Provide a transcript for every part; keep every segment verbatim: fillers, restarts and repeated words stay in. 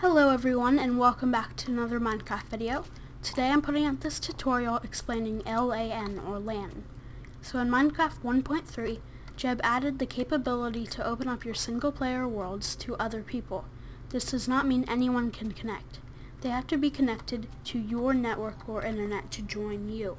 Hello everyone and welcome back to another Minecraft video. Today I'm putting out this tutorial explaining LAN or LAN. So in Minecraft one point three, Jeb added the capability to open up your single player worlds to other people. This does not mean anyone can connect. They have to be connected to your network or internet to join you.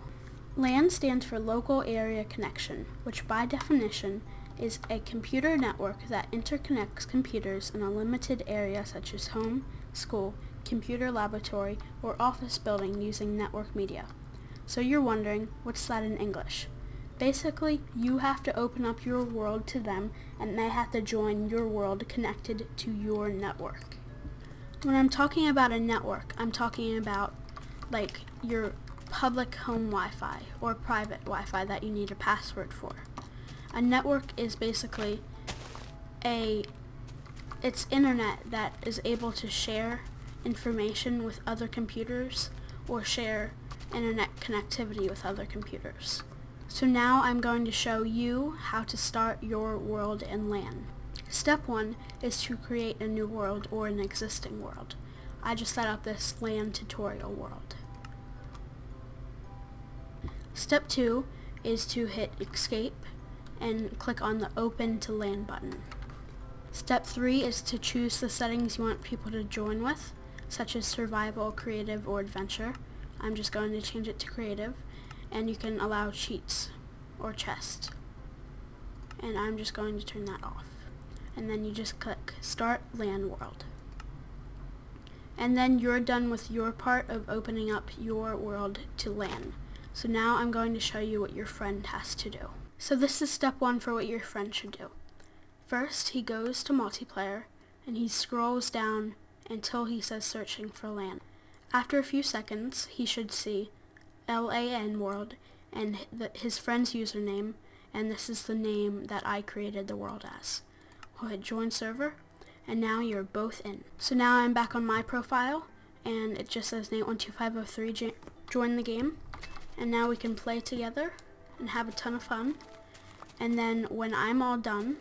LAN stands for Local Area Connection, which by definition is a computer network that interconnects computers in a limited area such as home, school, computer laboratory, or office building using network media. So you're wondering, what's that in English? Basically, you have to open up your world to them and they have to join your world connected to your network. When I'm talking about a network, I'm talking about like your public home Wi-Fi or private Wi-Fi that you need a password for. A network is basically a, it's internet that is able to share information with other computers or share internet connectivity with other computers. So now I'm going to show you how to start your world in LAN. Step one is to create a new world or an existing world. I just set up this LAN tutorial world. Step two is to hit escape and click on the Open to LAN button. Step three is to choose the settings you want people to join with, such as survival, creative, or adventure. I'm just going to change it to creative, and you can allow cheats or chests. And I'm just going to turn that off. And then you just click Start LAN World. And then you're done with your part of opening up your world to LAN. So now I'm going to show you what your friend has to do. So this is step one for what your friend should do. First, he goes to multiplayer and he scrolls down until he says searching for LAN. After a few seconds, he should see LAN world and the, his friend's username, and this is the name that I created the world as. We'll hit join server, and now you're both in. So now I'm back on my profile, and it just says Nate one two five oh three join the game, and now we can play together and have a ton of fun. And then when I'm all done,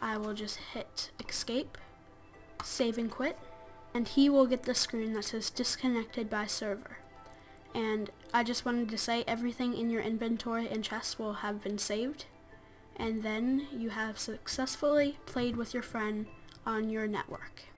I will just hit escape, save and quit, and he will get the screen that says disconnected by server. And I just wanted to say everything in your inventory and chest will have been saved, and then you have successfully played with your friend on your network.